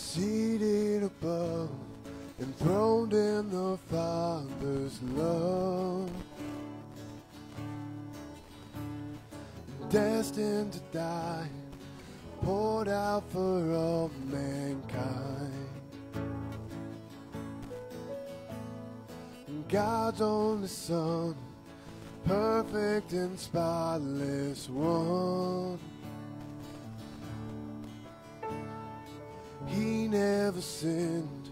seated above, enthroned in the Father's love, destined to die, poured out for all mankind. God's only Son, perfect and spotless one. He never sinned,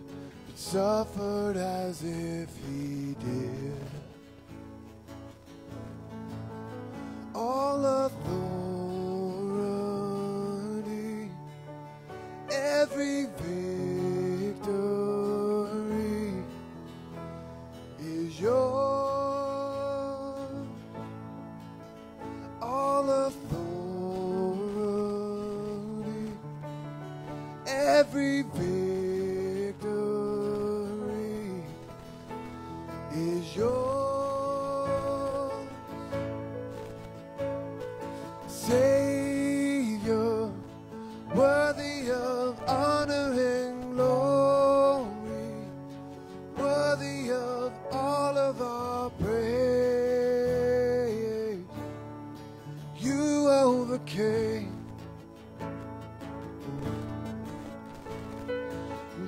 but suffered as if he did. All authority, every victory is yours. All authority, every victory is yours.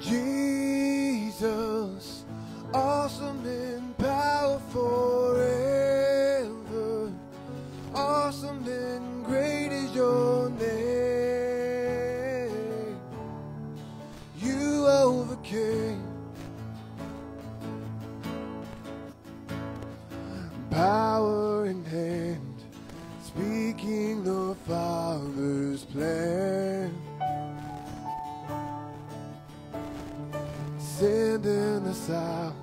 Jesus, awesome in power forever, awesome and great is your name. You overcame power in hand, speaking the Father's plan. Sending us out,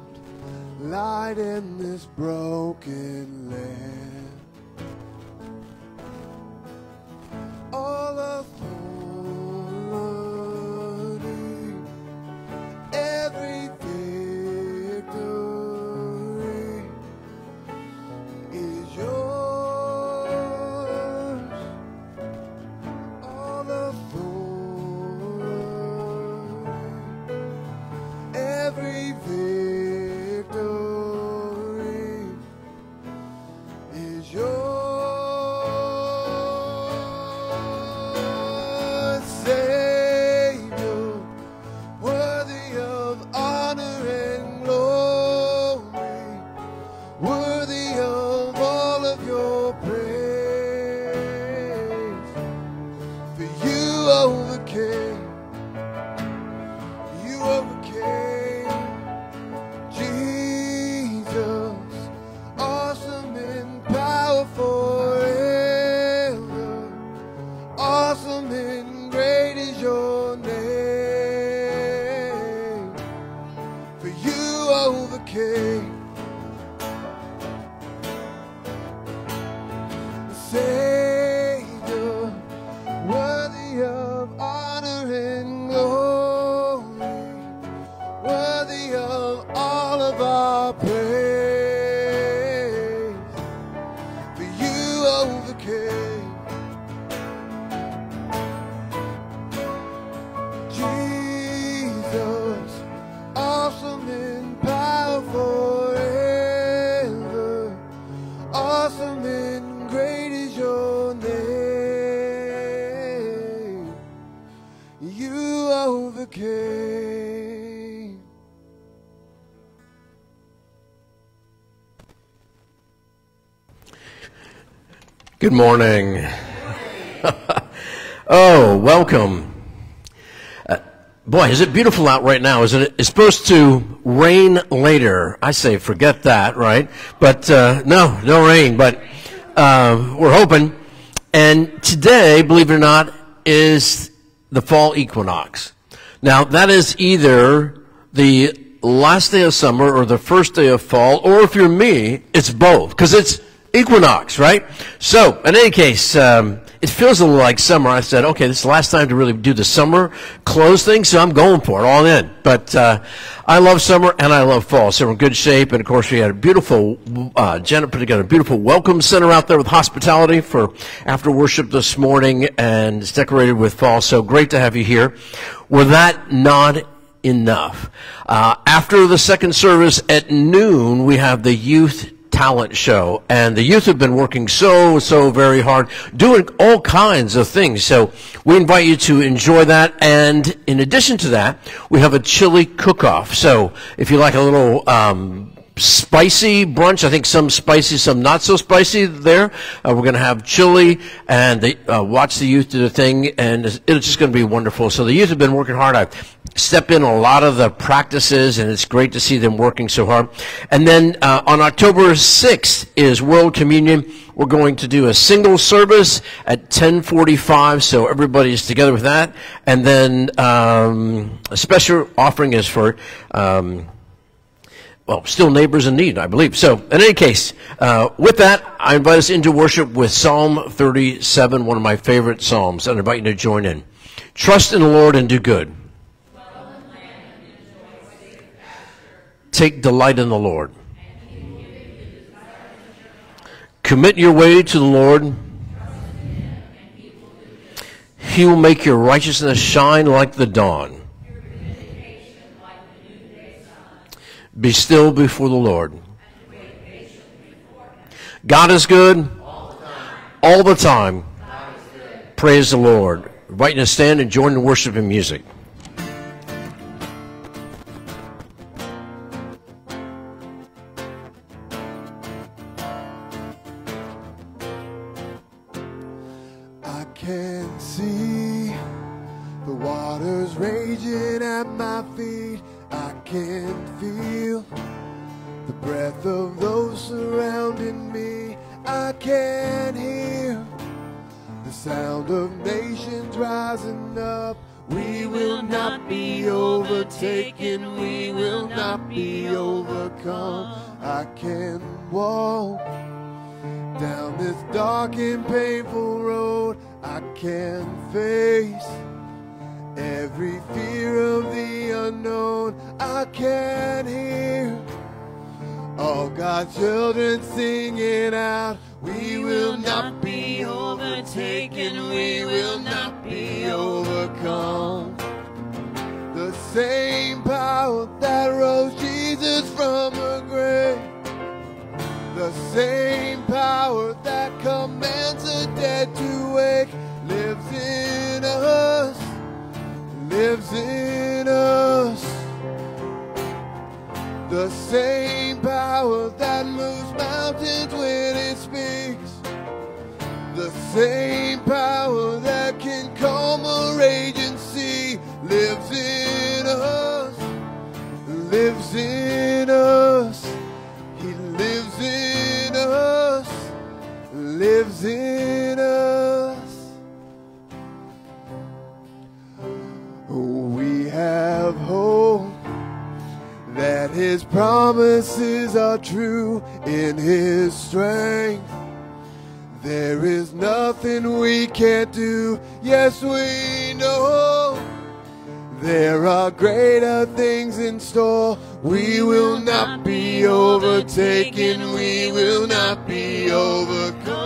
light in this broken land. All authority, every victory is yours. All authority, every victory is yours. Savior, worthy of honor and glory, worthy of all of your praise. For you overcame. Savior, worthy of honor and glory, worthy of all of our praise, for you overcame. Jesus, awesome in power forever, awesome in great is your name. You overcame. Good morning. Oh, welcome. Boy, is it beautiful out right now, isn't it? It's supposed to rain later. I say forget that, right? But no rain, but we're hoping. And today, believe it or not, is the fall equinox. Now, that is either the last day of summer or the first day of fall, or if you're me, it's both, because it's equinox, right? So, in any case, it feels a little like summer. I said, okay, this is the last time to really do the summer clothes thing, so I'm going for it all in. But I love summer and I love fall, so we're in good shape. And of course, we had a beautiful, Jenna put together a beautiful welcome center out there with hospitality for after worship this morning, and it's decorated with fall. So great to have you here. Were that not enough? After the second service at noon, we have the youth talent show, and the youth have been working so very hard doing all kinds of things, so we invite you to enjoy that. And in addition to that, we have a chili cook-off, so if you like a little spicy brunch, I think some spicy, some not so spicy there. We're going to have chili, and they, watch the youth do the thing, and it's just going to be wonderful. So the youth have been working hard. I step in a lot of the practices, and it's great to see them working so hard. And then on October 6th is World Communion. We're going to do a single service at 10:45, so everybody's together with that. And then a special offering is for... well, still neighbors in need, I believe. So, in any case, with that, I invite us into worship with Psalm 37, one of my favorite psalms, and I invite you to join in. Trust in the Lord and do good. Take delight in the Lord. Commit your way to the Lord. He will make your righteousness shine like the dawn. Be still before the Lord. God is good all the time. Praise the Lord. I invite you to stand and join in worship and music. I can see the waters raging at my feet. I can feel the breath of those surrounding me. I can hear the sound of nations rising up. We will not be overtaken. We will not be overcome. I can walk down this dark and painful road. I can face every fear of the unknown. I can hear all God's children singing out. We will not be overtaken. We will not be overcome. The same power that rose Jesus from the grave, the same power that commands the dead to wake, lives in us. Lives in us. The same power that moves mountains when it speaks, the same power that can calm a raging sea, lives in us. Lives in us. He lives in us. Lives in us. We have hope that his promises are true. In his strength there is nothing we can't do. Yes, we know there are greater things in store. We will not be overtaken. We will not be overcome.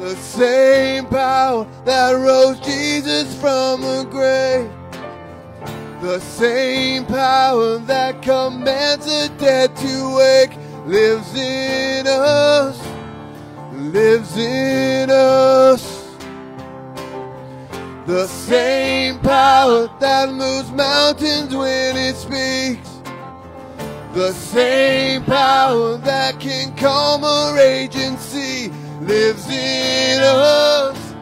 The same power that rose Jesus from the grave, the same power that commands the dead to wake, lives in us. Lives in us. The same power that moves mountains when it speaks, the same power that can calm a raging sea, lives in us.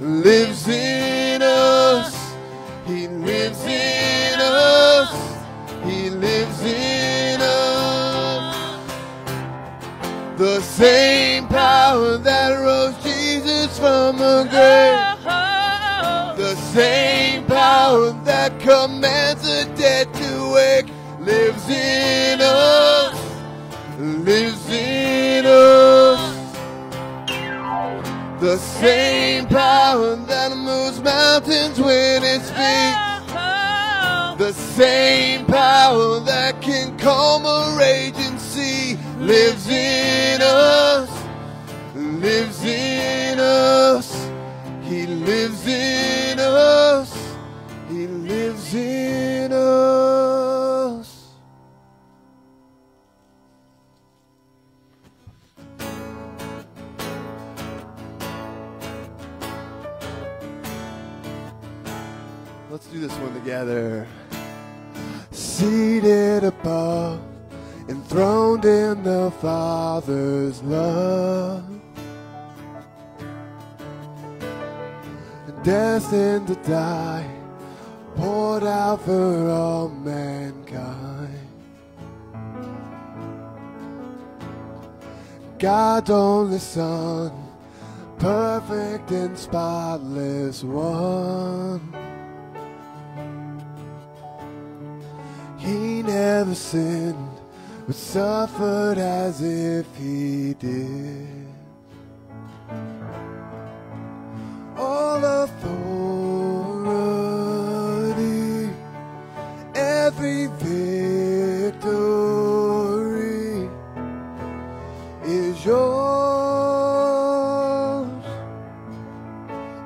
Lives in us. He lives in us. He lives in us. The same power that rose Jesus from the grave, the same power that commands the dead to wake, lives in us. Lives in us. The same power that moves mountains when it speaks. The same power that can calm a raging sea lives in us. Lives in us. He lives in us. He lives in us. Let's do this one together. Seated above, enthroned in the Father's love, destined to die, poured out for all mankind. God's only Son, perfect and spotless one. He never sinned, but suffered as if he did. All authority, every victory is yours.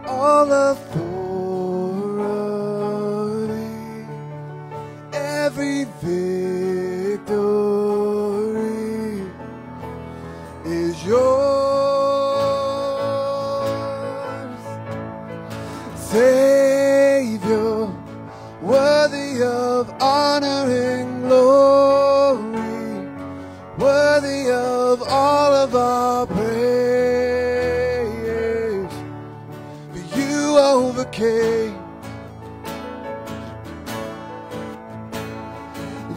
All authority, every victory is yours. Savior, worthy of honor and glory, worthy of all of our praise. For you overcame.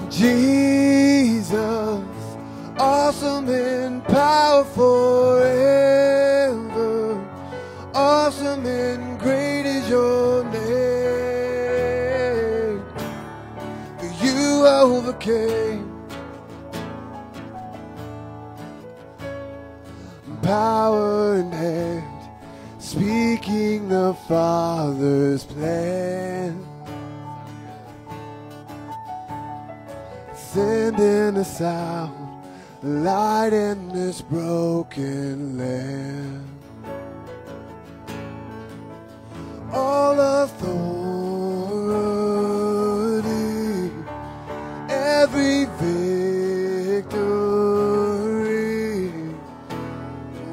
Jesus, awesome and powerful, forever, awesome and great. Your name, for you overcame. Power in hand, speaking the Father's plan, sending us out, light in this broken land. All authority, every victory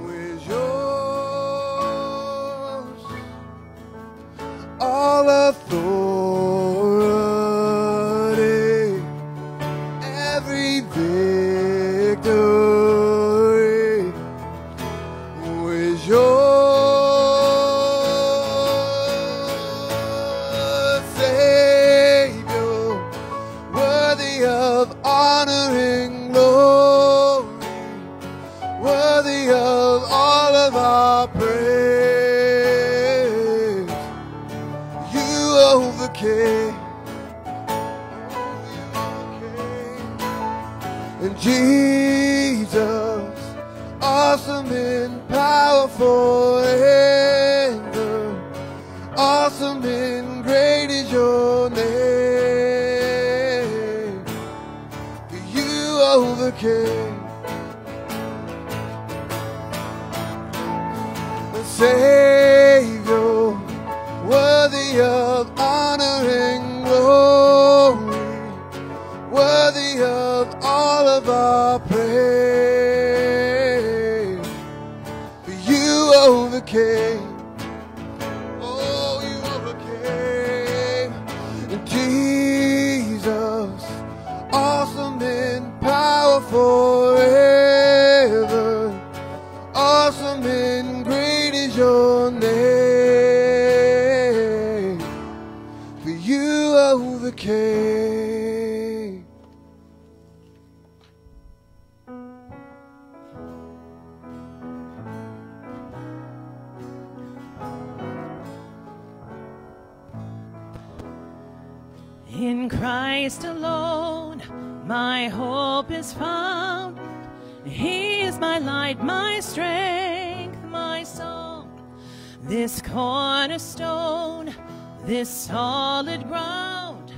is yours. All authority, every victory is yours. And Jesus, awesome and powerful, awesome and great is your name. For you overcame. And Savior, worthy of honor and glory, worthy of all of our praise, for you overcame. Oh, you overcame. And Jesus, awesome and powerful, awesome and great is your name. You overcame. In Christ alone, my hope is found. He is my light, my strength, my song. This cornerstone, this solid ground,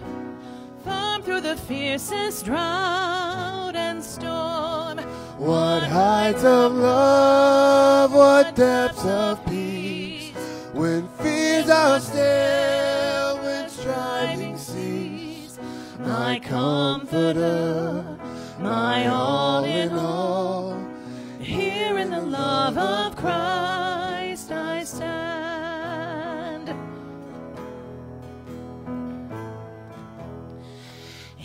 firm through the fiercest drought and storm. What heights of love, what depths of peace, when fears are still, when striving cease. My comforter, my all in all, here in the love of Christ I stand.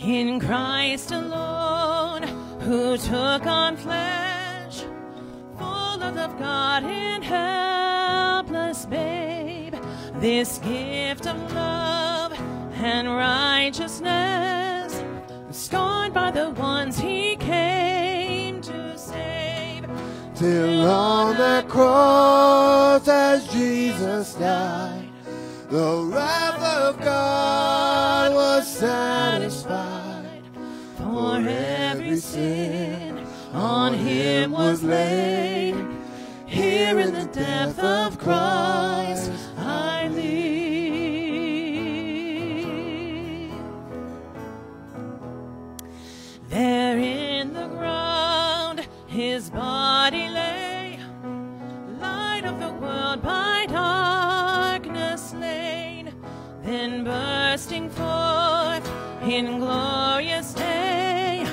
In Christ alone, who took on flesh, full of love, God and helpless babe, this gift of love and righteousness, scorned by the ones he came to save. Till on the cross as Jesus died, the wrath of God was satisfied. For every sin on him was laid. Here in the death of Christ I live. There in the ground his body lay, light of the world by darkness slain. Then bursting forth in glorious day,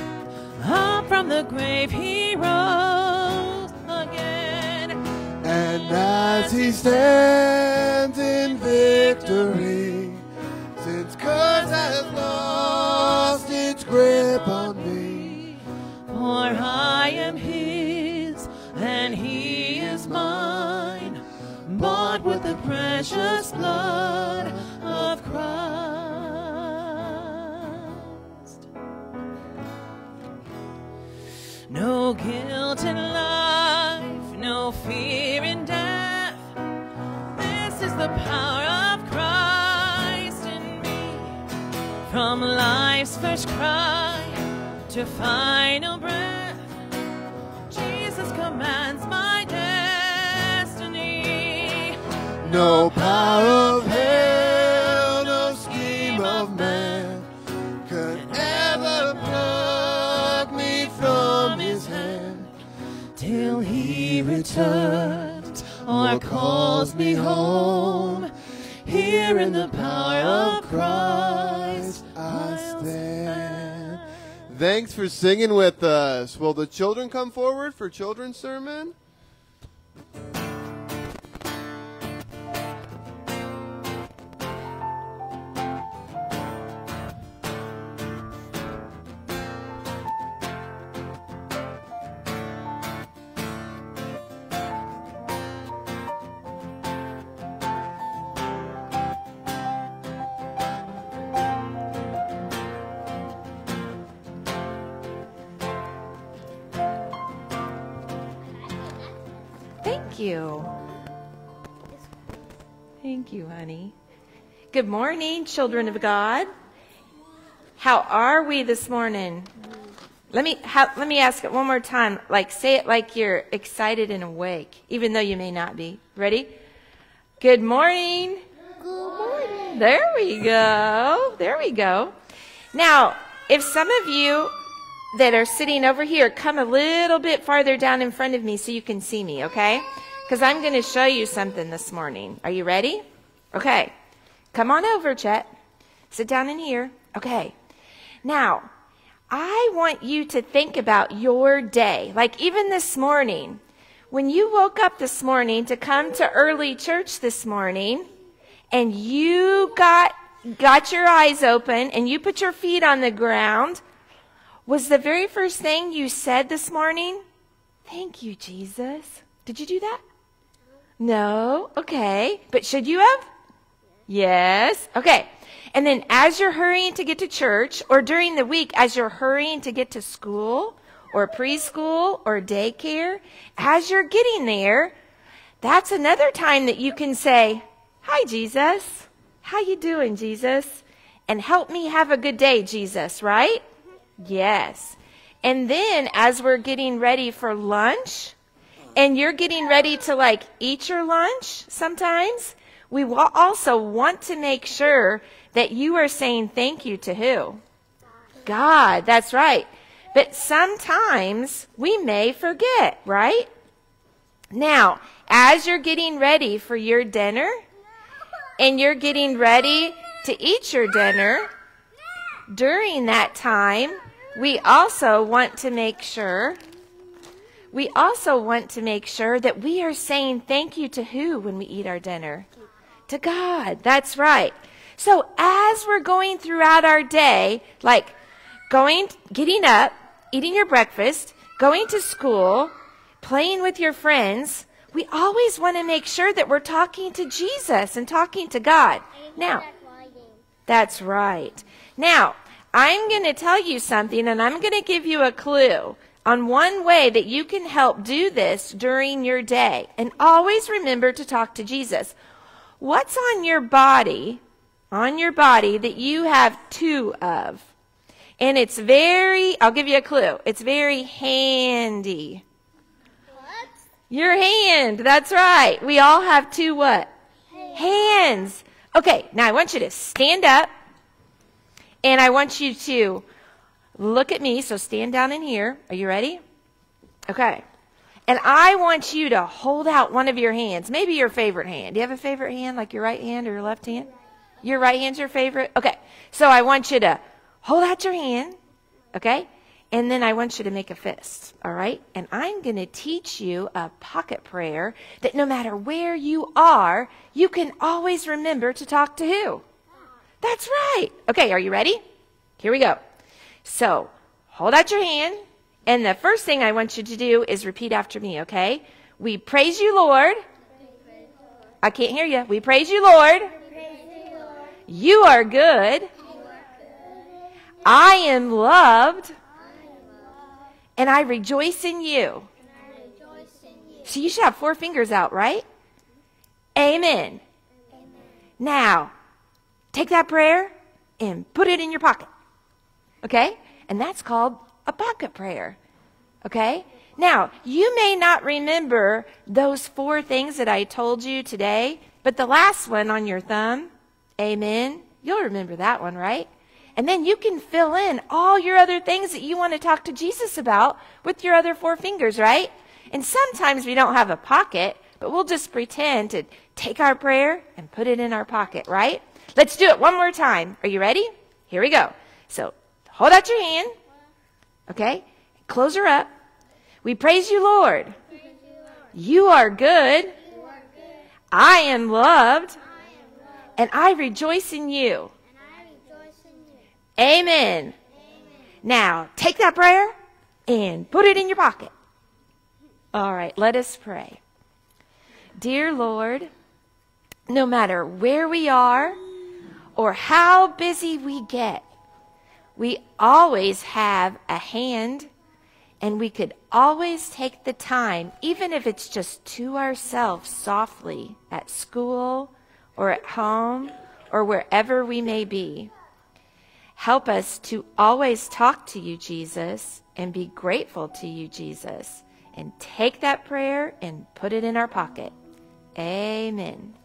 up from the grave he rose again. And as he stands in victory, since curse has lost its grip on me, for I am his and he is mine, bought with the precious blood of Christ. No guilt in life, no fear in death. This is the power of Christ in me. From life's first cry to final breath, Jesus commands my destiny. No power of hell, no scheme of man could ever pluck me from hand, till he returns or calls me home. Here in the power of Christ I stand. Thanks for singing with us. Will the children come forward for children's sermon? Thank you, honey. Good morning, children of God. How are we this morning? Let me ask it one more time. Like, say it like you're excited and awake, even though you may not be. Ready? Good morning. Good morning. There we go. There we go. Now, if some of you that are sitting over here, come a little bit farther down in front of me so you can see me, okay? Because I'm going to show you something this morning. Are you ready? Okay. Come on over, Chet. Sit down in here. Okay. Now, I want you to think about your day. Like even this morning, when you woke up this morning to come to early church this morning, and you got your eyes open and you put your feet on the ground, was the very first thing you said this morning, "Thank you, Jesus"? Did you do that? No? Okay. But should you have? Yes. Okay. And then as you're hurrying to get to church, or during the week as you're hurrying to get to school or preschool or daycare, as you're getting there, that's another time that you can say, "Hi, Jesus. How you doing, Jesus? And help me have a good day, Jesus," right? Yes. And then as we're getting ready for lunch and you're getting ready to like eat your lunch sometimes, we will also want to make sure that you are saying thank you to who? God, that's right. But sometimes we may forget, right? Now, as you're getting ready for your dinner and you're getting ready to eat your dinner, during that time, we also want to make sure that we are saying thank you to who when we eat our dinner? To God. That's right. So as we're going throughout our day, like getting up, eating your breakfast, going to school, playing with your friends, we always want to make sure that we're talking to Jesus and talking to God. Now, that's right. Now, I'm going to tell you something, and I'm going to give you a clue on one way that you can help do this during your day. And always remember to talk to Jesus. What's on your body that you have two of? And it's very, I'll give you a clue, it's very handy. What? Your hand, that's right. We all have two what? Hands. Okay, now I want you to stand up, and I want you to look at me, so stand down in here. Are you ready? Okay. And I want you to hold out one of your hands, maybe your favorite hand. Do you have a favorite hand, like your right hand or your left hand? Your right hand's your favorite? Okay, so I want you to hold out your hand, okay? And then I want you to make a fist, all right? And I'm going to teach you a pocket prayer that no matter where you are, you can always remember to talk to who? That's right. Okay, are you ready? Here we go. So hold out your hand, and the first thing I want you to do is repeat after me, okay? We praise you, Lord. I can't hear you. We praise you, Lord. You are good. I am loved, and I rejoice in you. So you should have four fingers out, right? Amen. Now, take that prayer and put it in your pocket, okay? And that's called a pocket prayer, okay? Now, you may not remember those four things that I told you today, but the last one on your thumb, amen, you'll remember that one, right? And then you can fill in all your other things that you want to talk to Jesus about with your other four fingers, right? And sometimes we don't have a pocket, but we'll just pretend to take our prayer and put it in our pocket, right? Let's do it one more time. Are you ready? Here we go. So hold out your hand, okay? Close her up. We praise you, Lord. You are good. I am loved, and I rejoice in you. Amen. Amen. Now, take that prayer and put it in your pocket. All right, let us pray. Dear Lord, no matter where we are or how busy we get, we always have a hand, and we could always take the time, even if it's just to ourselves softly at school or at home or wherever we may be. Help us to always talk to you, Jesus, and be grateful to you, Jesus, and take that prayer and put it in our pocket. Amen.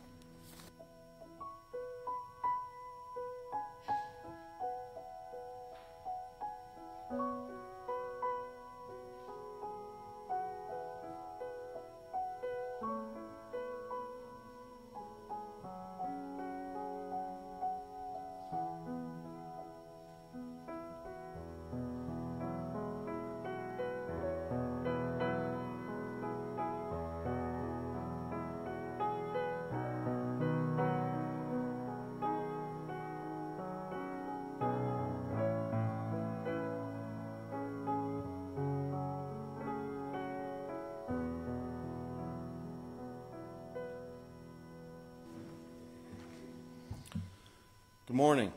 Good morning.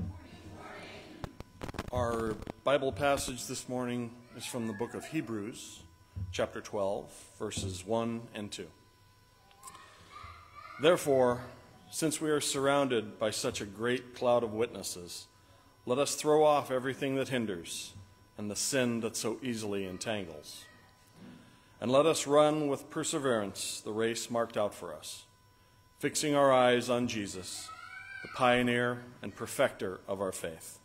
Our Bible passage this morning is from the book of Hebrews, chapter 12, verses 1 and 2. Therefore, since we are surrounded by such a great cloud of witnesses, let us throw off everything that hinders and the sin that so easily entangles, and let us run with perseverance the race marked out for us, fixing our eyes on Jesus, the pioneer and perfecter of our faith.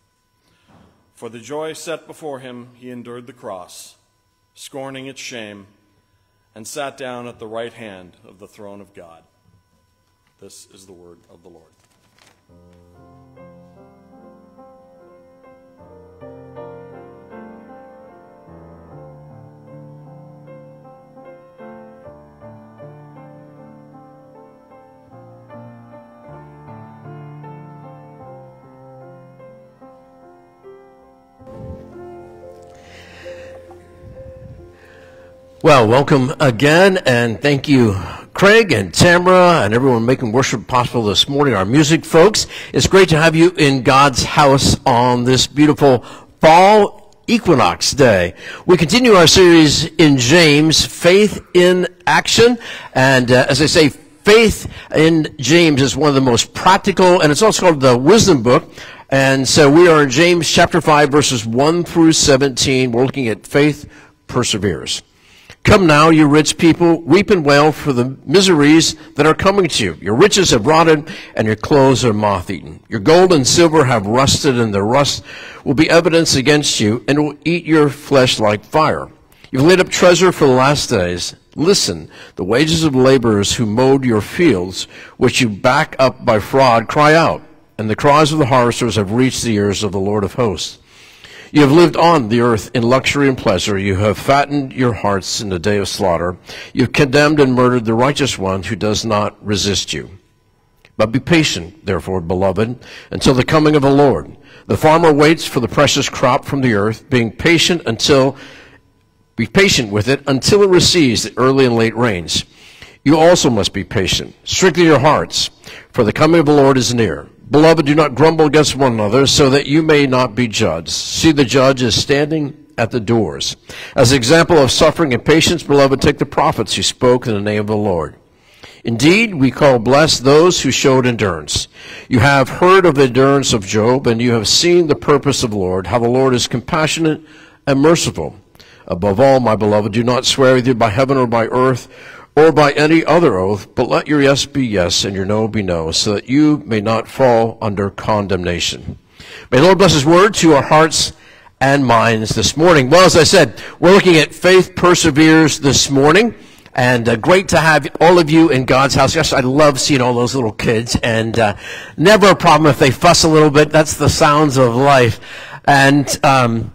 For the joy set before him, he endured the cross, scorning its shame, and sat down at the right hand of the throne of God. This is the word of the Lord. Well, welcome again, and thank you, Craig and Tamara, and everyone making worship possible this morning, our music folks. It's great to have you in God's house on this beautiful fall equinox day. We continue our series in James, Faith in Action, and as I say, faith in James is one of the most practical, and it's also called the Wisdom Book. And so we are in James chapter 5, verses 1 through 17. We're looking at faith perseveres. Come now, you rich people, weep and wail for the miseries that are coming to you. Your riches have rotted, and your clothes are moth-eaten. Your gold and silver have rusted, and the rust will be evidence against you, and will eat your flesh like fire. You've laid up treasure for the last days. Listen, the wages of laborers who mowed your fields, which you back up by fraud, cry out, and the cries of the harvesters have reached the ears of the Lord of hosts. You have lived on the earth in luxury and pleasure. You have fattened your hearts in the day of slaughter. You have condemned and murdered the righteous one who does not resist you. But be patient, therefore, beloved, until the coming of the Lord. The farmer waits for the precious crop from the earth, be patient with it until it receives the early and late rains. You also must be patient. Strengthen your hearts, for the coming of the Lord is near. Beloved, do not grumble against one another, so that you may not be judged. See, the judge is standing at the doors. As an example of suffering and patience, beloved, take the prophets who spoke in the name of the Lord. Indeed, we call blessed those who showed endurance. You have heard of the endurance of Job, and you have seen the purpose of the Lord, how the Lord is compassionate and merciful. Above all, my beloved, do not swear either by heaven or by earth, or by any other oath, but let your yes be yes and your no be no, so that you may not fall under condemnation. May the Lord bless his word to our hearts and minds this morning. Well, as I said, we're looking at Faith Perseveres this morning, and great to have all of you in God's house. Gosh, I love seeing all those little kids, and never a problem if they fuss a little bit. That's the sounds of life. And on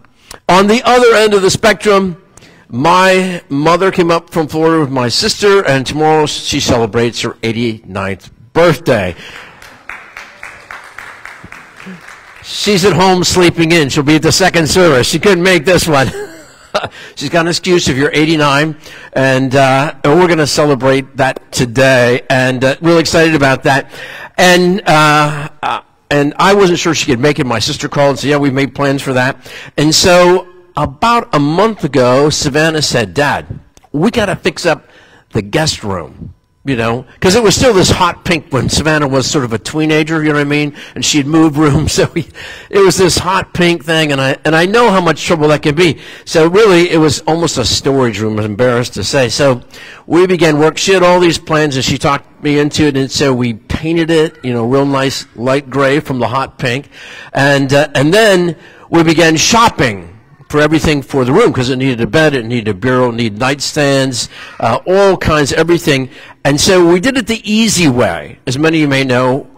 the other end of the spectrum, my mother came up from Florida with my sister, and tomorrow she celebrates her 89th birthday. She's at home sleeping in. She'll be at the second service. She couldn't make this one. She's got an excuse if you're 89, and we're going to celebrate that today, and really excited about that. And I wasn't sure she could make it. My sister called and said, yeah, we've made plans for that. And so about a month ago, Savannah said, Dad, we got to fix up the guest room, you know, because it was still this hot pink when Savannah was sort of a teenager, you know what I mean, and she'd moved rooms, so it was this hot pink thing, and I know how much trouble that can be. So really, it was almost a storage room, I was embarrassed to say. So we began work. She had all these plans, and she talked me into it, and so we painted it, you know, real nice light gray from the hot pink, and then we began shopping for everything for the room, because it needed a bed, it needed a bureau, it needed nightstands, all kinds of everything. And so we did it the easy way. As many of you may know,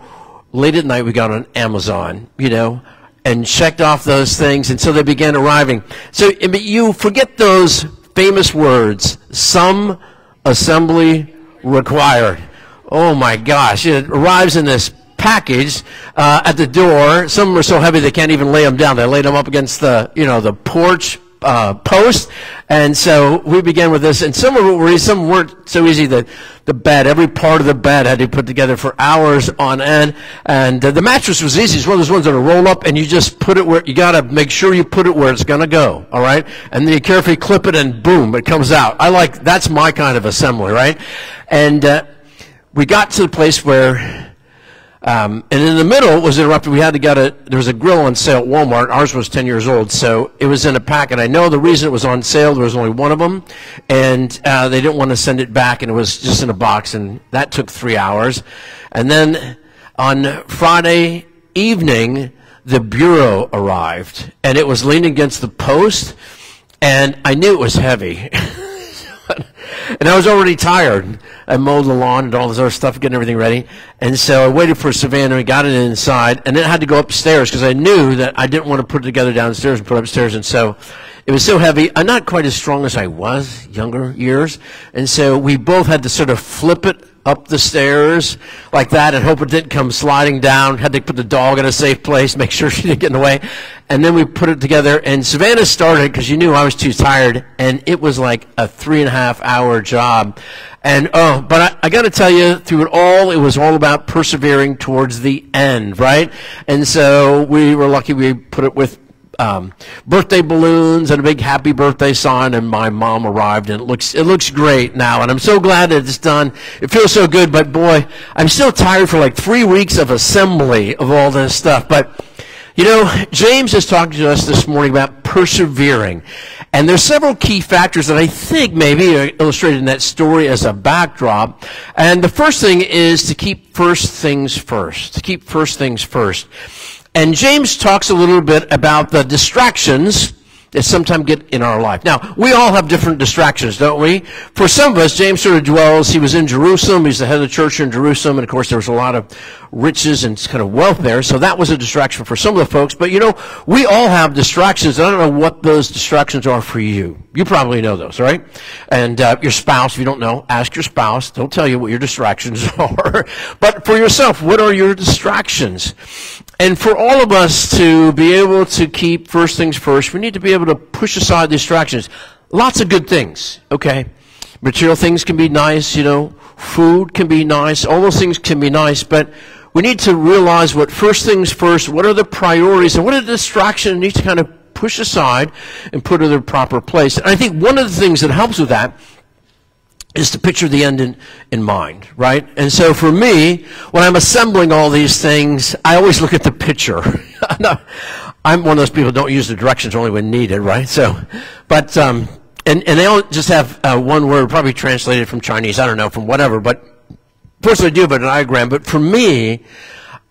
late at night we got on Amazon, you know, and checked off those things, and so they began arriving. So but you forget those famous words, some assembly required. Oh my gosh, it arrives in this package at the door. Some are so heavy they can't even lay them down. They laid them up against the, you know, the porch post. And so we began with this, and some of it were easy, some weren't so easy. The bed, every part of the bed had to be put together for hours on end. And the mattress was easy. It's one of those ones that will roll up, and you just put it where you got to make sure you put it where it's going to go. All right, and then you carefully clip it, and boom, it comes out. I like that's my kind of assembly, right? And we got to the place where And in the middle was interrupted. We had to get there was a grill on sale at Walmart. Ours was 10 years old, so it was in a packet. I know the reason it was on sale, there was only one of them, and they didn't want to send it back, and it was just in a box, and that took 3 hours. And then on Friday evening, the bureau arrived, and it was leaning against the post, and I knew it was heavy. And I was already tired. I mowed the lawn and all this other stuff, getting everything ready. And so I waited for Savannah, and we got it inside, and then I had to go upstairs because I knew that I didn't want to put it together downstairs and put it upstairs. And so it was so heavy. I'm not quite as strong as I was younger years. And so we both had to sort of flip it up the stairs like that and hope it didn't come sliding down. Had to put the dog in a safe place, make sure she didn't get in the way. And then we put it together, and Savannah started because she knew I was too tired, and it was like a 3.5 hour job. And oh, but I got to tell you, through it was all about persevering towards the end, right? And so we were lucky we put it with birthday balloons and a big happy birthday sign, and my mom arrived, and it looks great now, and I'm so glad that it's done. It feels so good, but boy, I'm still tired for like 3 weeks of assembly of all this stuff. But you know, James is talking to us this morning about persevering, and there's several key factors that I think maybe are illustrated in that story as a backdrop. And the first thing is to keep first things first, to keep first things first. And James talks a little bit about the distractions that sometimes get in our life. Now, we all have different distractions, don't we? For some of us, James sort of dwells. He was in Jerusalem. He's the head of the church in Jerusalem. And, of course, there was a lot of riches and kind of wealth there. So that was a distraction for some of the folks. But, you know, we all have distractions. I don't know what those distractions are for you. You probably know those, right? And your spouse, if you don't know, ask your spouse. They'll tell you what your distractions are. But for yourself, what are your distractions? And for all of us to be able to keep first things first, we need to be able to push aside distractions. Lots of good things, okay? Material things can be nice, you know. Food can be nice. All those things can be nice. But we need to realize what first things first, what are the priorities, and what are the distractions we need to kind of push aside and put in their proper place. And I think one of the things that helps with that is to picture the end in mind, right? And so for me, when I'm assembling all these things, I always look at the picture. I'm one of those people who don't use the directions only when needed, right? So, but, and they all just have one word, probably translated from Chinese, I don't know, from whatever, but first I do have a diagram. But for me,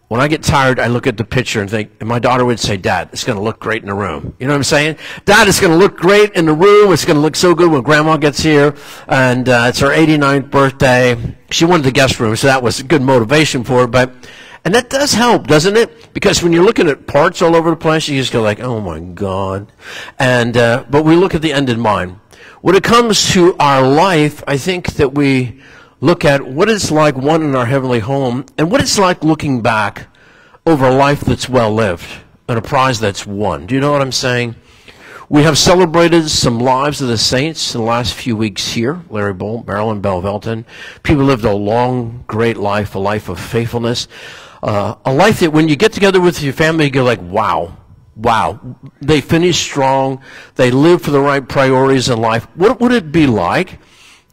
when I get tired, I look at the picture and think, and my daughter would say, Dad, it's going to look great in the room. You know what I'm saying? Dad, it's going to look great in the room. It's going to look so good when Grandma gets here. And it's her 89th birthday. She wanted the guest room, so that was good motivation for her. But, and that does help, doesn't it? Because when you're looking at parts all over the place, you just go like, oh, my God. And but we look at the end in mind. When it comes to our life, I think that we look at what it's like, one, in our heavenly home, and what it's like looking back over a life that's well-lived and a prize that's won. Do you know what I'm saying? We have celebrated some lives of the saints in the last few weeks here. Larry Bolt, Marilyn Bell Velton. People lived a long, great life, a life of faithfulness, a life that when you get together with your family, you go like, wow. Wow, they finished strong. They lived for the right priorities in life. What would it be like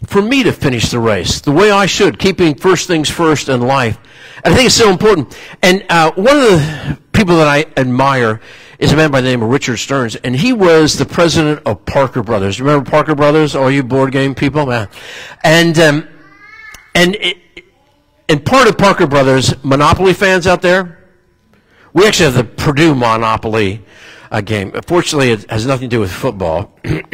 for me to finish the race the way I should, keeping first things first in life? And I think it's so important. And one of the people that I admire is a man by the name of Richard Stearns, and he was the president of Parker Brothers. Remember Parker Brothers, all you board game people? Yeah. And part of Parker Brothers, Monopoly fans out there, we actually have the Purdue Monopoly game. Fortunately, it has nothing to do with football. But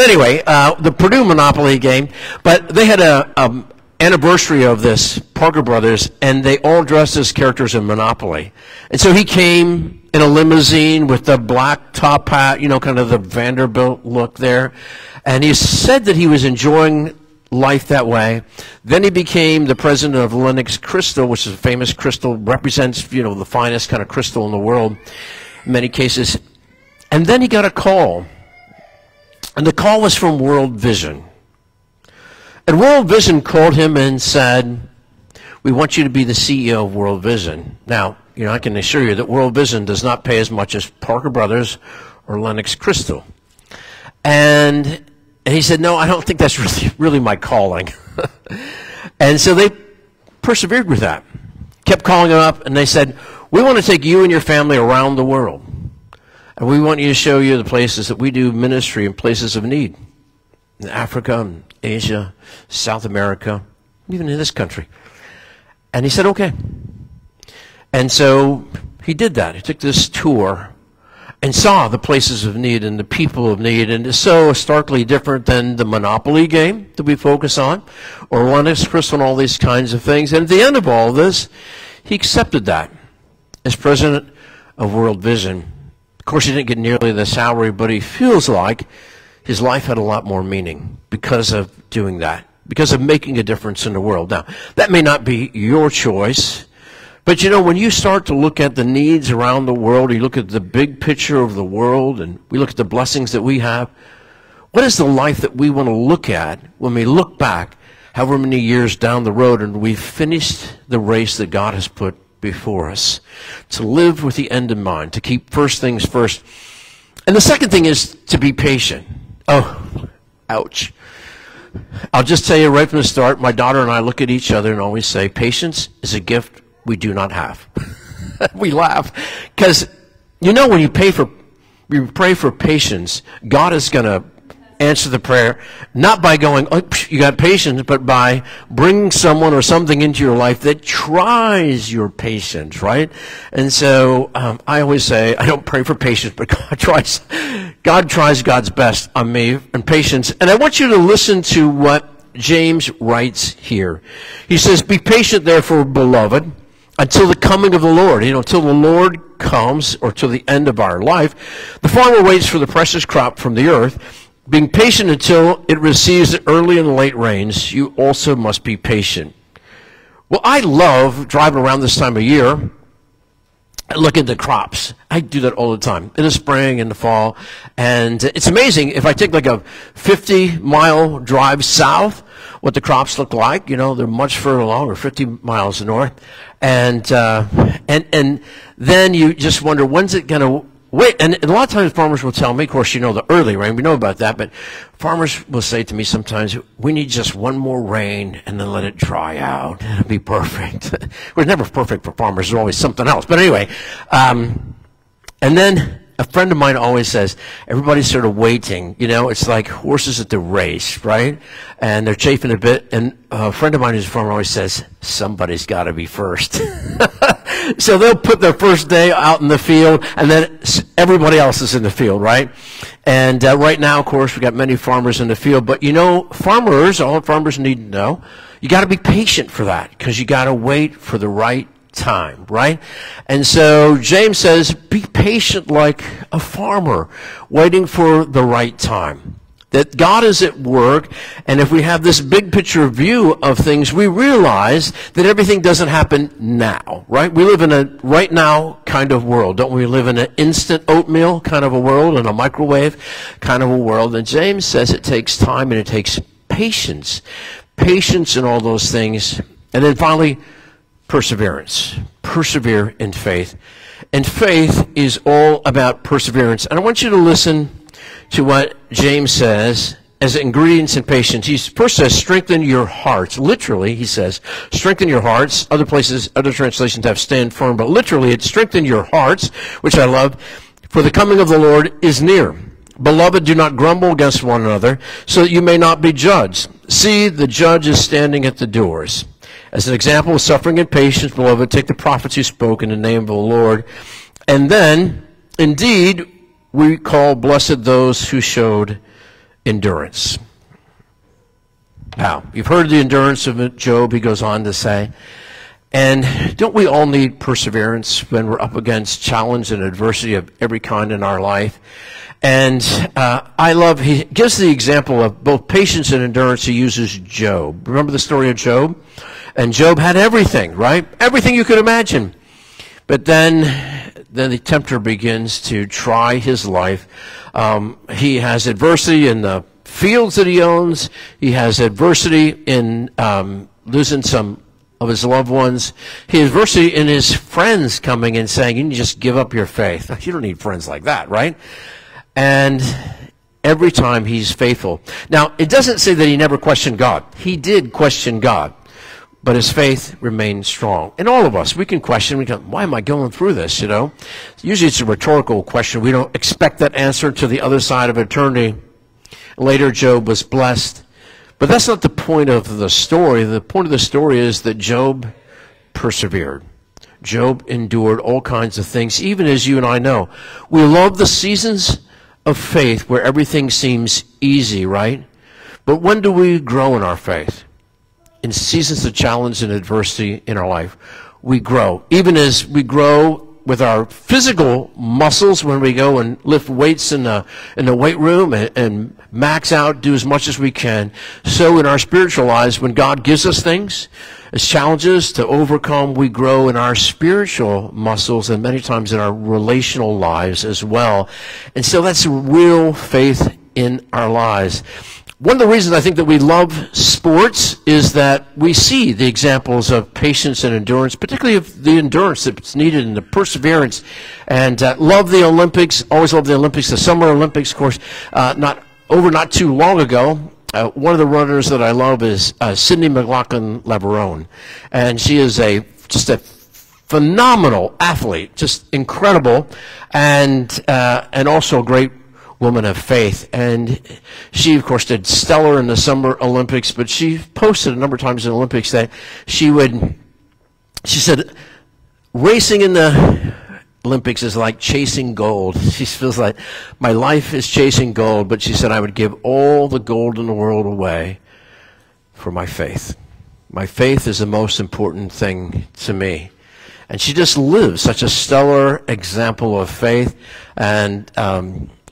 anyway, the Purdue Monopoly game, but they had a anniversary of this, Parker Brothers, and they all dressed as characters in Monopoly. And so he came in a limousine with the black top hat, you know, kind of the Vanderbilt look there. And he said that he was enjoying life that way. Then he became the president of Lenox Crystal, which is a famous crystal, represents, you know, the finest kind of crystal in the world in many cases. And then he got a call. And the call was from World Vision. And World Vision called him and said, we want you to be the CEO of World Vision. Now, you know, I can assure you that World Vision does not pay as much as Parker Brothers or Lenox Crystal. And he said, no, I don't think that's really my calling. And so they persevered with that. kept calling them up, and they said, we want to take you and your family around the world, and we want you to show you the places that we do ministry and places of need, in Africa, and Asia, South America, even in this country. And he said, okay. And so he did that. He took this tour and saw the places of need and the people of need, and it's so starkly different than the Monopoly game that we focus on, or Lenox Crystal and all these kinds of things. And at the end of all this, he accepted that as president of World Vision. Of course, he didn't get nearly the salary, but he feels like his life had a lot more meaning because of doing that, because of making a difference in the world. Now, that may not be your choice, but you know, when you start to look at the needs around the world, you look at the big picture of the world, and we look at the blessings that we have, what is the life that we want to look at when we look back however many years down the road and we've finished the race that God has put before us? To live with the end in mind, to keep first things first. And the second thing is to be patient. Oh, ouch. I'll just tell you right from the start, my daughter and I look at each other and always say, patience is a gift we do not have. We laugh, because you know when you pray for patience, God is going to answer the prayer, not by going, oh, you got patience, but by bringing someone or something into your life that tries your patience, right? And so I always say, I don't pray for patience, but God tries God's best on me and patience. And I want you to listen to what James writes here. He says, be patient, therefore, beloved, until the coming of the Lord. You know, until the Lord comes, or till the end of our life. The farmer waits for the precious crop from the earth, being patient until it receives the early and late rains. You also must be patient. Well, I love driving around this time of year and looking at the crops. I do that all the time, in the spring, in the fall. And it's amazing, if I take like a 50-mile drive south, what the crops look like. You know, they're much further along, or 50 miles north. And then you just wonder, when's it going to... Wait, and a lot of times farmers will tell me, of course, you know, the early rain, we know about that, but farmers will say to me sometimes, we need just one more rain and then let it dry out. It'll be perfect. We're never perfect for farmers. There's always something else. But anyway, and then a friend of mine always says, everybody's sort of waiting. You know, it's like horses at the race, right? And they're chafing a bit. And a friend of mine who's a farmer always says, somebody's got to be first. So they'll put their first day out in the field, and then everybody else is in the field, right? And right now, of course, we've got many farmers in the field. But, you know, farmers, all farmers need to know, you got to be patient for that, because you got to wait for the right time, right? And so James says, be patient like a farmer, waiting for the right time. That God is at work, and if we have this big picture view of things, we realize that everything doesn't happen now, right? We live in a right now kind of world, don't we? Live in an instant oatmeal kind of a world, and a microwave kind of a world. And James says it takes time, and it takes patience. Patience in all those things. And then finally, perseverance. Persevere in faith. And faith is all about perseverance. And I want you to listen to what James says as ingredients in patience. He first says, strengthen your hearts. Literally, he says, strengthen your hearts. Other places, other translations have stand firm, but literally it's strengthen your hearts, which I love, for the coming of the Lord is near. Beloved, do not grumble against one another, so that you may not be judged. See, the judge is standing at the doors. As an example of suffering and patience, beloved, take the prophets who spoke in the name of the Lord. And then, indeed, we call blessed those who showed endurance. Now, you've heard the endurance of Job, he goes on to say. And don't we all need perseverance when we're up against challenge and adversity of every kind in our life? And I love, he gives the example of both patience and endurance. He uses Job. Remember the story of Job? And Job had everything, right? Everything you could imagine. But then the tempter begins to try his life. He has adversity in the fields that he owns. He has adversity in losing some of his loved ones. He has adversity in his friends coming and saying, you need to just give up your faith. You don't need friends like that, right? And every time he's faithful. Now, it doesn't say that he never questioned God. He did question God. But his faith remained strong. And all of us, we can question, why am I going through this, Usually it's a rhetorical question. We don't expect that answer to the other side of eternity. Later, Job was blessed. But that's not the point of the story. The point of the story is that Job persevered. Job endured all kinds of things, even as you and I know. We love the seasons of faith where everything seems easy, right? But when do we grow in our faith? In seasons of challenge and adversity in our life, we grow. Even as we grow with our physical muscles when we go and lift weights in the weight room and max out, do as much as we can. So in our spiritual lives, when God gives us things, as challenges to overcome, we grow in our spiritual muscles and many times in our relational lives as well. And so that's real faith in our lives. One of the reasons I think that we love sports is that we see the examples of patience and endurance, particularly of the endurance that's needed and the perseverance. And love the Olympics, always love the Olympics, the Summer Olympics, of course, not too long ago. One of the runners that I love is Sydney McLaughlin-Levrone. And she is just a phenomenal athlete, just incredible, and also a great woman of faith. And she, of course, did stellar in the Summer Olympics, but she posted a number of times in the Olympics that she said, racing in the Olympics is like chasing gold. She feels like, my life is chasing gold, but she said, I would give all the gold in the world away for my faith. My faith is the most important thing to me. And she just lives such a stellar example of faith. And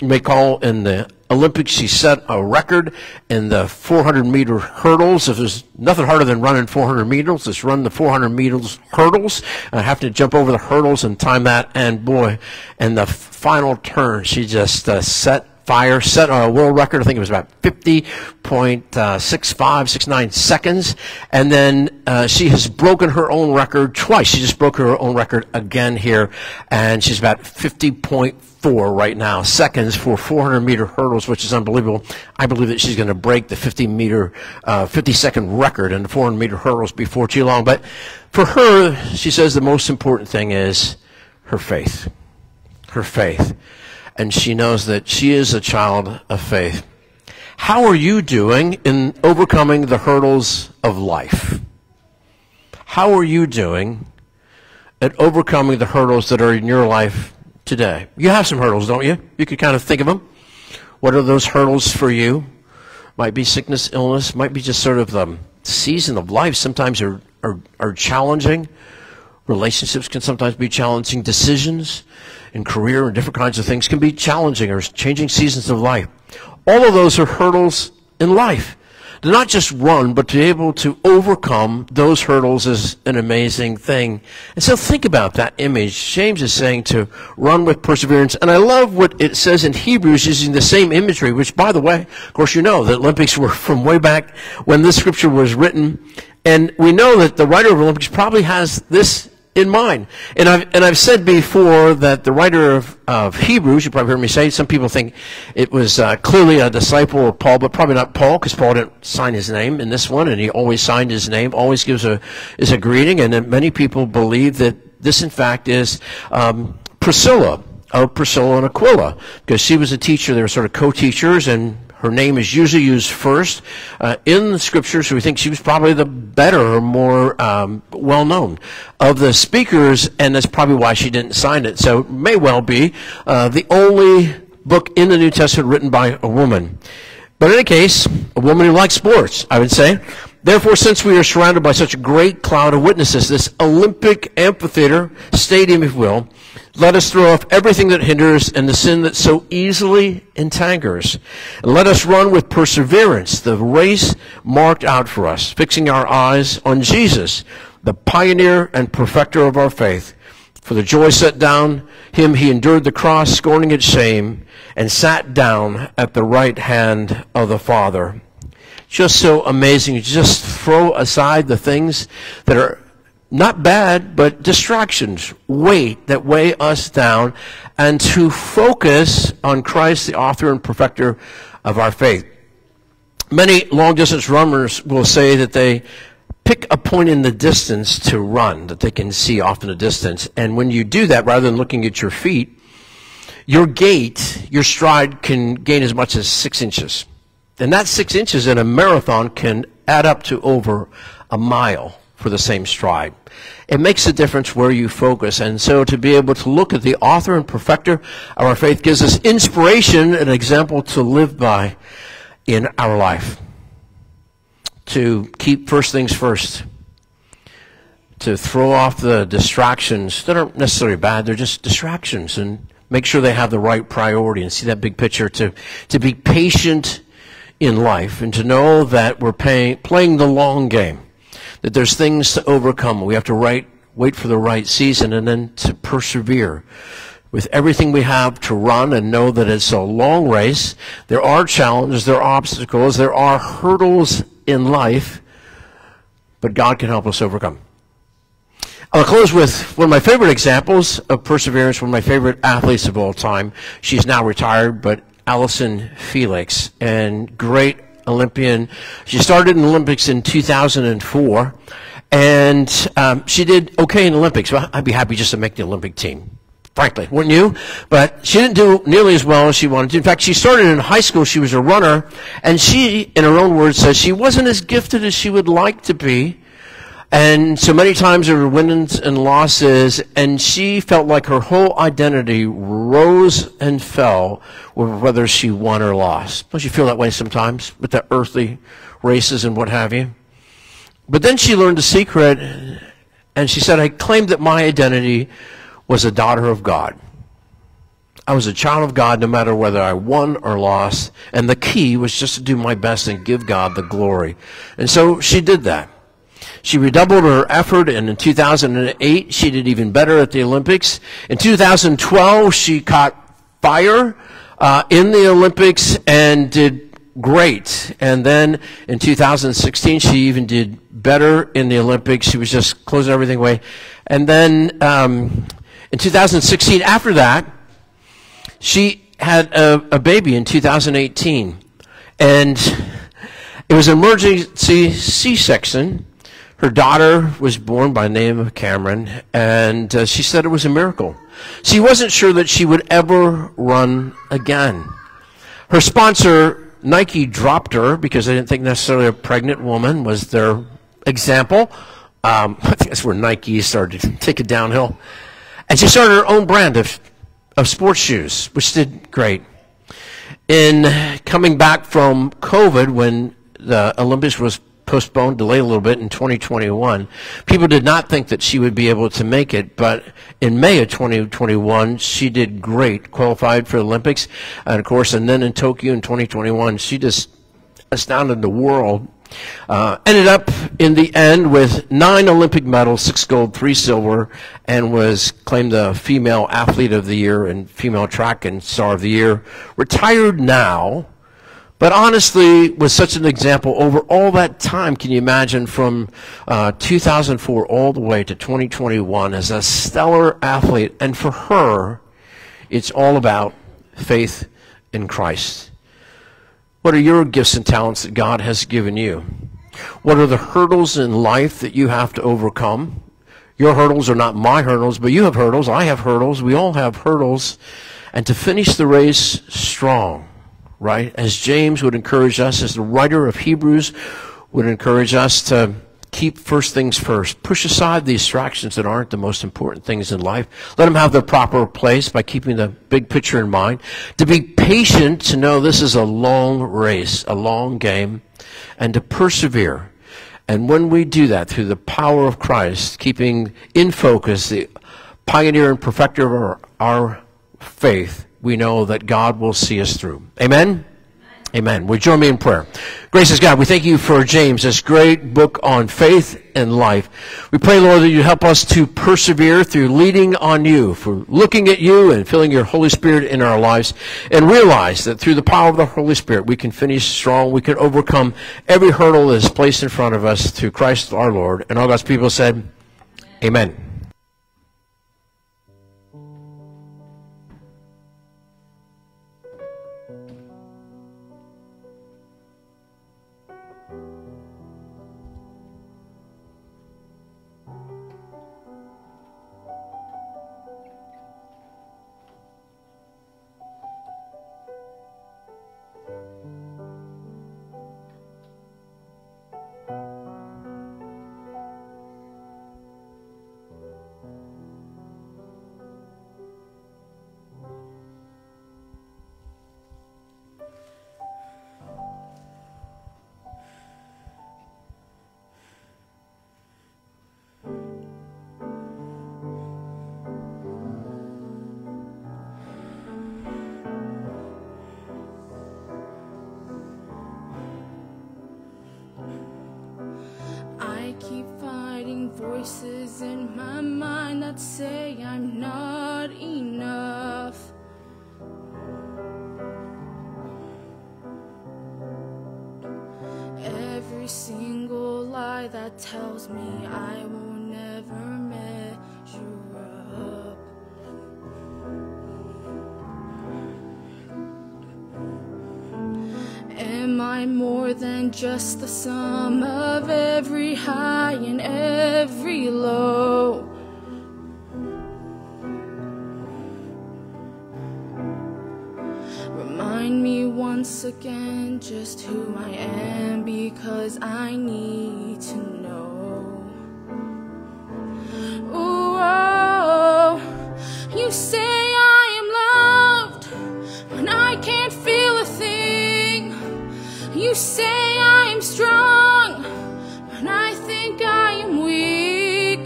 you may call in the Olympics, she set a record in the 400-meter hurdles. If there's nothing harder than running 400 meters, just run the 400-meter hurdles. I have to jump over the hurdles and time that. And boy, in the final turn, she just set a world record. I think it was about 50.6569 seconds. And then she has broken her own record twice. She just broke her own record again here, and she's about 50.4 right now seconds for 400-meter hurdles, which is unbelievable. I believe that she's going to break the 50-second record in the 400-meter hurdles before too long. But for her, she says the most important thing is her faith. Her faith. And she knows that she is a child of faith. How are you doing in overcoming the hurdles of life? How are you doing at overcoming the hurdles that are in your life today? You have some hurdles, don't you? You could kind of think of them. What are those hurdles for you? Might be sickness, illness, might be just sort of the season of life. Sometimes are challenging. Relationships can sometimes be challenging. Decisions and career and different kinds of things can be challenging, or changing seasons of life. All of those are hurdles in life. To not just run, but to be able to overcome those hurdles is an amazing thing. And so think about that image. James is saying to run with perseverance. And I love what it says in Hebrews using the same imagery, which, by the way, of course, the Olympics were from way back when this scripture was written. And we know that the writer of Olympics probably has this in mind. And I've said before that the writer of Hebrews, you probably heard me say, some people think it was clearly a disciple of Paul, but probably not Paul, because Paul didn't sign his name in this one, and he always signed his name, always gives a greeting, and then many people believe that this, in fact, is Priscilla, of Priscilla and Aquila, because she was a teacher. They were sort of co-teachers, and her name is usually used first in the scripture, so we think she was probably the better or more well-known of the speakers, and that's probably why she didn't sign it. So it may well be the only book in the New Testament written by a woman. But in any case, a woman who likes sports, I would say. Therefore, since we are surrounded by such a great cloud of witnesses, this Olympic amphitheater, stadium, if you will, let us throw off everything that hinders and the sin that so easily entangles. And let us run with perseverance the race marked out for us, fixing our eyes on Jesus, the pioneer and perfecter of our faith. For the joy set down him, he endured the cross, scorning its shame, and sat down at the right hand of the Father. Just so amazing. Just throw aside the things that are not bad, but distractions, weight that weigh us down, and to focus on Christ, the author and perfecter of our faith. Many long-distance runners will say that they pick a point in the distance to run that they can see off in the distance. And when you do that, rather than looking at your feet, your gait, your stride can gain as much as 6 inches. And that 6 inches in a marathon can add up to over a mile for the same stride. It makes a difference where you focus. And so to be able to look at the author and perfecter of our faith gives us inspiration, an example to live by in our life. To keep first things first. To throw off the distractions that aren't necessarily bad, they're just distractions, and make sure they have the right priority and see that big picture. To be patient in life and to know that we're playing the long game. That there's things to overcome. We have to wait for the right season, and then to persevere with everything we have to run and know that it's a long race. There are challenges, there are obstacles, there are hurdles in life, but God can help us overcome. I'll close with one of my favorite examples of perseverance, one of my favorite athletes of all time. She's now retired, but Alison Felix, and great Olympian. She started in the Olympics in 2004, and she did okay in the Olympics. Well, I'd be happy just to make the Olympic team, frankly, wouldn't you? But she didn't do nearly as well as she wanted to. In fact, she started in high school. She was a runner, and she, in her own words, says she wasn't as gifted as she would like to be, and so many times there were wins and losses, and she felt like her whole identity rose and fell with whether she won or lost. Don't you feel that way sometimes with the earthly races and what have you? But then she learned a secret, and she said, I claimed that my identity was a daughter of God. I was a child of God no matter whether I won or lost, and the key was just to do my best and give God the glory. And so she did that. She redoubled her effort, and in 2008, she did even better at the Olympics. In 2012, she caught fire in the Olympics and did great. And then in 2016, she even did better in the Olympics. She was just closing everything away. And then in 2016, after that, she had a baby in 2018. And it was an emergency C-section. Her daughter was born by the name of Cameron, and she said it was a miracle. She wasn't sure that she would ever run again. Her sponsor, Nike, dropped her because they didn't think necessarily a pregnant woman was their example. I think that's where Nike started to take it downhill. And she started her own brand of sports shoes, which did great. In coming back from COVID, when the Olympics was postponed, delayed a little bit in 2021. People did not think that she would be able to make it, but in May of 2021, she did great, qualified for the Olympics, and of course, and then in Tokyo in 2021, she just astounded the world. Ended up in the end with 9 Olympic medals, 6 gold, 3 silver, and was claimed the female athlete of the year and female track and star of the year. Retired now. But honestly, with such an example, over all that time, can you imagine from 2004 all the way to 2021 as a stellar athlete? And for her, it's all about faith in Christ. What are your gifts and talents that God has given you? What are the hurdles in life that you have to overcome? Your hurdles are not my hurdles, but you have hurdles, I have hurdles, we all have hurdles. And to finish the race strong. Right? As James would encourage us, as the writer of Hebrews would encourage us to keep first things first. Push aside the distractions that aren't the most important things in life. Let them have their proper place by keeping the big picture in mind. To be patient, to know this is a long race, a long game, and to persevere. And when we do that through the power of Christ, keeping in focus the pioneer and perfecter of our faith, we know that God will see us through. Amen? Amen. Amen. Would you join me in prayer? Gracious God, we thank you for James, this great book on faith and life. We pray, Lord, that you help us to persevere through leading on you, for looking at you and filling your Holy Spirit in our lives, and realize that through the power of the Holy Spirit, we can finish strong. We can overcome every hurdle that is placed in front of us through Christ our Lord. And all God's people said, Amen. Amen. voices in my mind that say I'm not enough. Every single lie that tells me I will never measure up. Am I more than just the sum of every high and every low? Remind me once again just who I am, because I need to know. Ooh, oh, you say I am loved when I can't feel a thing. You say I am strong when I think I am weak.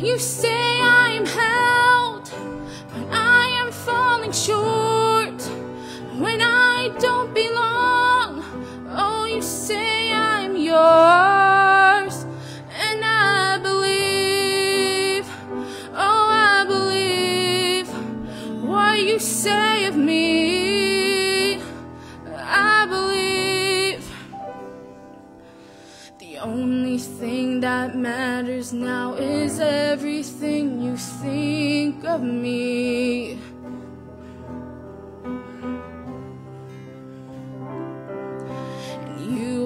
You say I am held when I am falling short, when I don't belong. Oh, you say I'm yours, and I believe, oh, I believe what you say of me. I believe. The only thing that matters now is everything you think of me.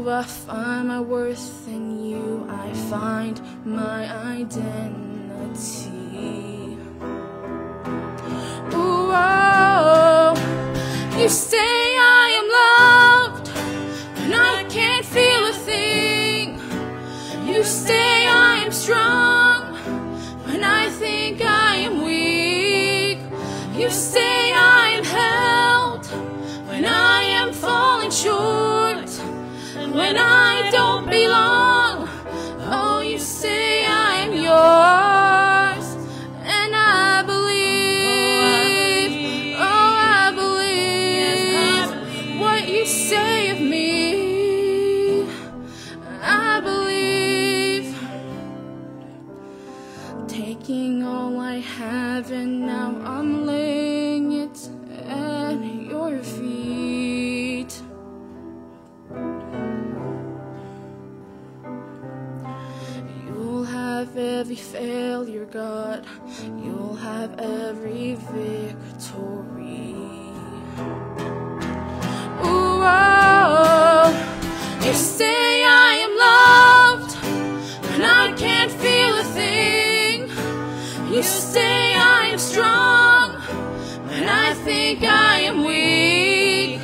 I find my worth in you, I find my identity. Ooh, oh, you say I am loved when I can't feel a thing. You say I am strong when I think I am weak. You say I am held when I am falling short, when I don't belong. Oh, you say I'm yours, and I believe, oh, I believe what you say of me. I believe. Taking all I have, and now I'm laying it at your feet. Every failure, God, you'll have every victory. Ooh, oh, you say I am loved when I can't feel a thing. You say I am strong when I think I am weak.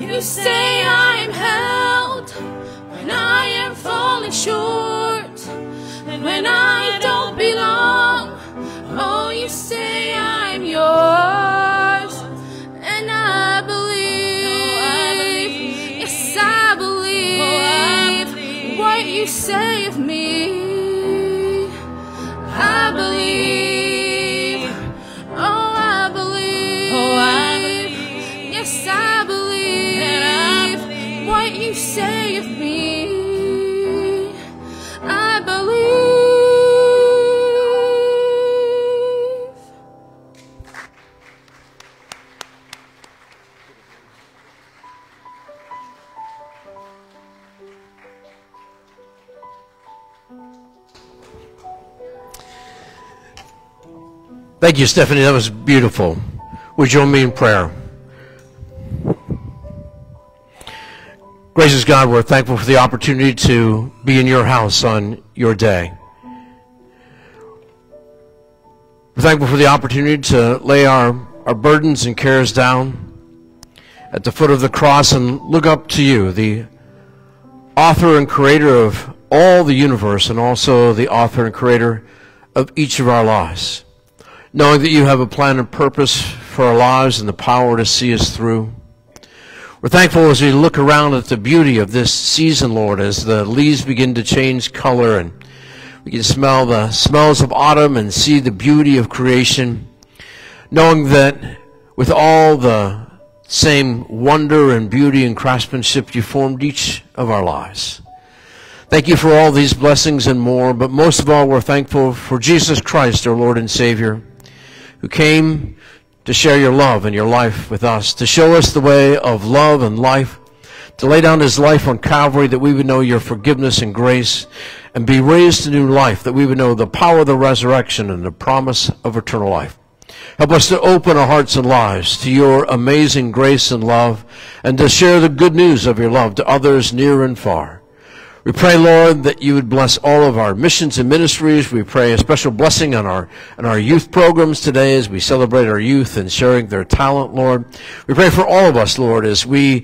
You say I am held when I am falling short, when I don't belong. Oh, you say I'm yours, and I believe, yes, I believe what you say of me. I believe, oh, I believe, yes, I believe what you say of me. Thank you, Stephanie. That was beautiful. Would you join me in prayer? Gracious God, we're thankful for the opportunity to be in your house on your day. We're thankful for the opportunity to lay our burdens and cares down at the foot of the cross and look up to you, the author and creator of all the universe, and also the author and creator of each of our lives. Knowing that you have a plan and purpose for our lives and the power to see us through. We're thankful as we look around at the beauty of this season, Lord, as the leaves begin to change color and we can smell the smells of autumn and see the beauty of creation, knowing that with all the same wonder and beauty and craftsmanship you formed each of our lives. Thank you for all these blessings and more, but most of all, we're thankful for Jesus Christ, our Lord and Savior, who came to share your love and your life with us, to show us the way of love and life, to lay down his life on Calvary that we would know your forgiveness and grace and be raised to new life, that we would know the power of the resurrection and the promise of eternal life. Help us to open our hearts and lives to your amazing grace and love and to share the good news of your love to others near and far. We pray, Lord, that you would bless all of our missions and ministries. We pray a special blessing on our youth programs today as we celebrate our youth and sharing their talent, Lord. We pray for all of us, Lord, as we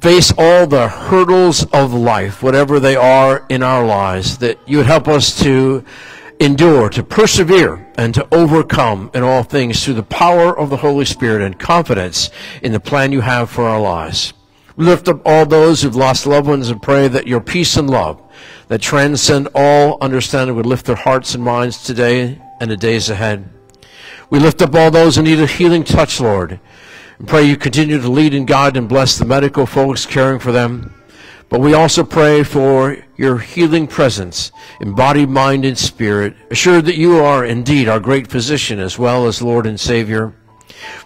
face all the hurdles of life, whatever they are in our lives, that you would help us to endure, to persevere, and to overcome in all things through the power of the Holy Spirit and confidence in the plan you have for our lives. We lift up all those who've lost loved ones and pray that your peace and love that transcend all understanding would lift their hearts and minds today and the days ahead. We lift up all those who need a healing touch, Lord, and pray you continue to lead and guide and bless the medical folks caring for them. But we also pray for your healing presence in body, mind, and spirit, assured that you are indeed our great physician as well as Lord and Savior.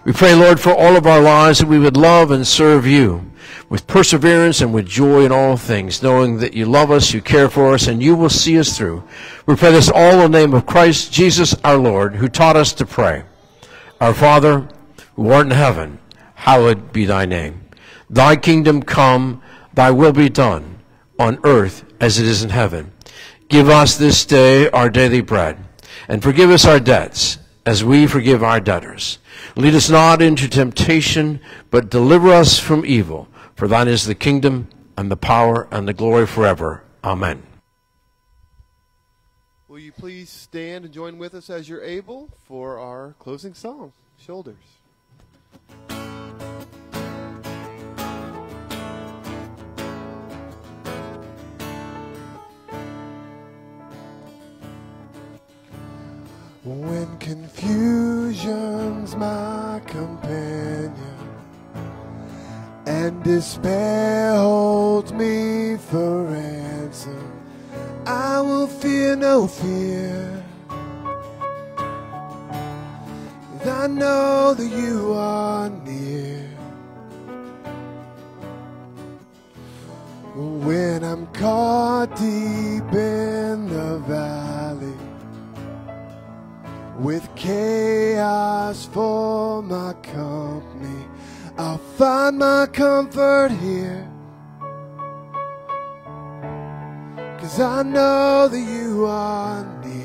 We pray, Lord, for all of our lives that we would love and serve you with perseverance and with joy in all things, knowing that you love us, you care for us, and you will see us through. We pray this all in the name of Christ Jesus our Lord, who taught us to pray. Our Father, who art in heaven, hallowed be thy name. Thy kingdom come, thy will be done on earth as it is in heaven. Give us this day our daily bread, and forgive us our debts as we forgive our debtors. Lead us not into temptation, but deliver us from evil. For thine is the kingdom and the power and the glory forever. Amen. Will you please stand and join with us as you're able for our closing song, Shoulders. When confusion's my companion and despair holds me for ransom, I will fear no fear. I know that you are near. When I'm caught deep in the valley with chaos for my company, I'll find my comfort here, 'cause I know that you are near.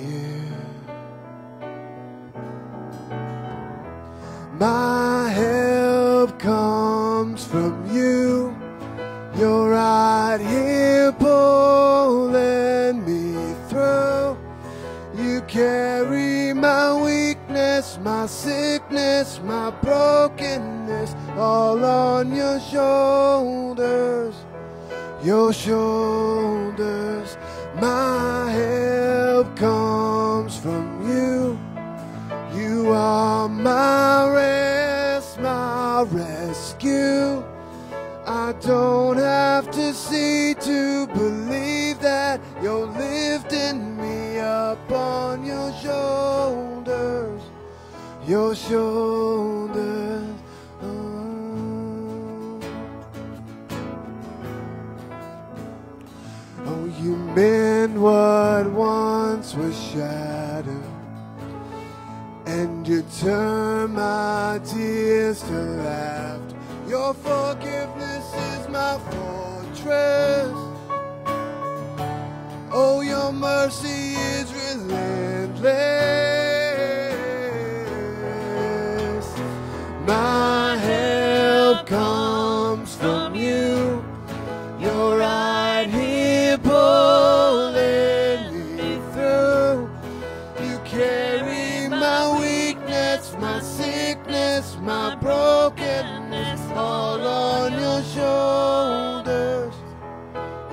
My help comes from you. You're right here pulling me through. You carry my weakness, my sickness, my brokenness, all on your shoulders, your shoulders. My help comes from you. You are my rescue. I don't have to see to believe that you're lifting me up on your shoulders, your shoulders. Oh, oh, you mend what once was shattered, and you turn my tears to laughter. Your forgiveness is my fortress. Oh, your mercy is relentless. My help comes from you. You're right here pulling me through. You carry my weakness, my sickness, my brokenness, all on your shoulders,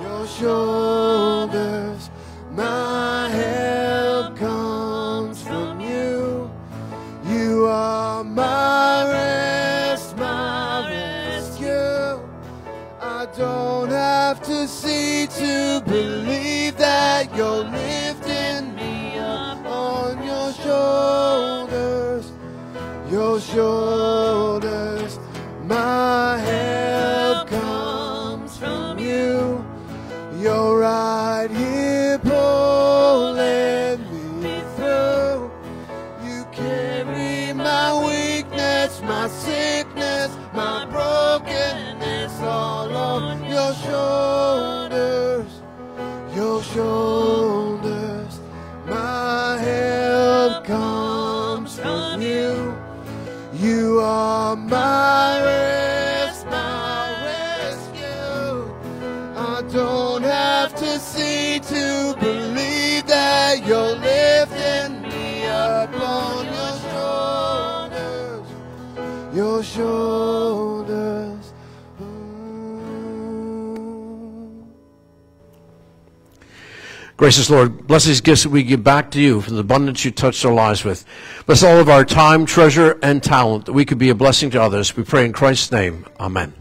your shoulders. My help comes from you. You are my rescue. I don't have to see to believe You're lifting me up on your shoulders, your shoulders. My help comes from you. You're right here pulling me through. You carry my weakness, my sickness, my brokenness, all on your shoulders, your shoulders. My help comes from you. You are my rest, my rescue. I don't have to see to believe that you're lifting me up on your shoulders, your shoulders. Ooh. Gracious Lord, bless these gifts that we give back to you for the abundance you touched our lives with. Bless all of our time, treasure, and talent that we could be a blessing to others. We pray in Christ's name. Amen.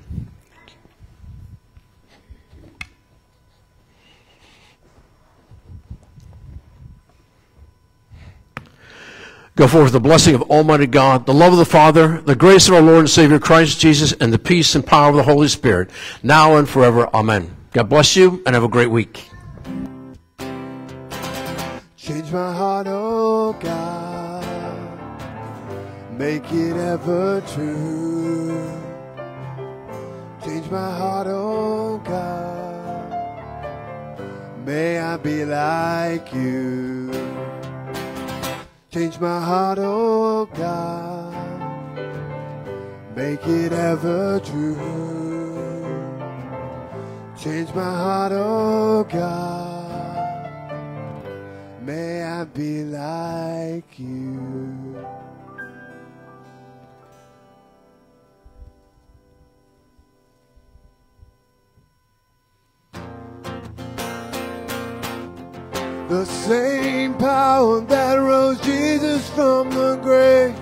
Go forth with the blessing of Almighty God, the love of the Father, the grace of our Lord and Savior Christ Jesus, and the peace and power of the Holy Spirit, now and forever. Amen. God bless you, and have a great week. Change my heart, oh God, make it ever true. Change my heart, oh God, may I be like you. Change my heart, oh God, make it ever true. Change my heart, oh God, may I be like you. The same power that rose Jesus from the grave,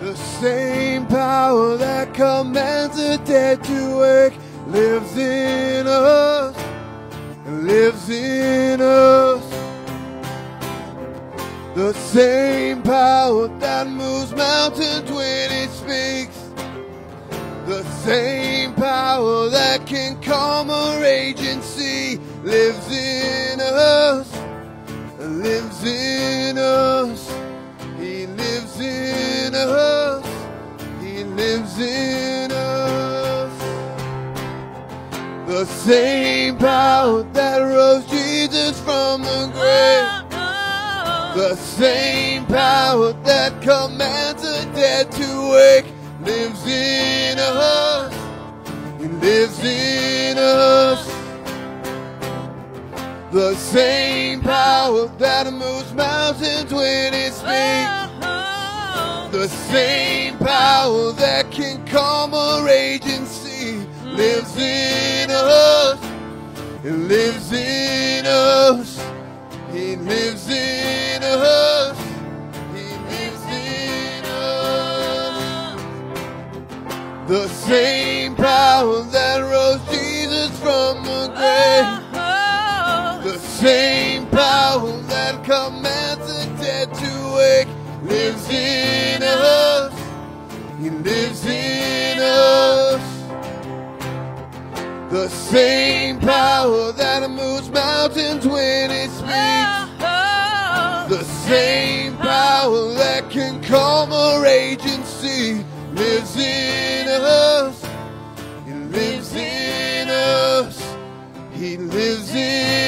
the same power that commands the dead to wake, lives in us, lives in us. The same power that moves mountains when it speaks, the same power that can calm a raging sea, lives in us, lives in us. He lives in us, he lives in us. The same power that rose Jesus from the grave, the same power that commands the dead to wake, lives in us, it lives in us. The same power that moves mountains when it speaks, the same power that can calm a raging sea, lives in us, it lives in us. He lives in us, he lives in us. The same power that rose Jesus from the grave, the same power that commands the dead to wake, lives in us, he lives in us. The same power that moves mountains when it speaks, the same power that can calm a raging sea, lives in us, it lives in us, he lives in us.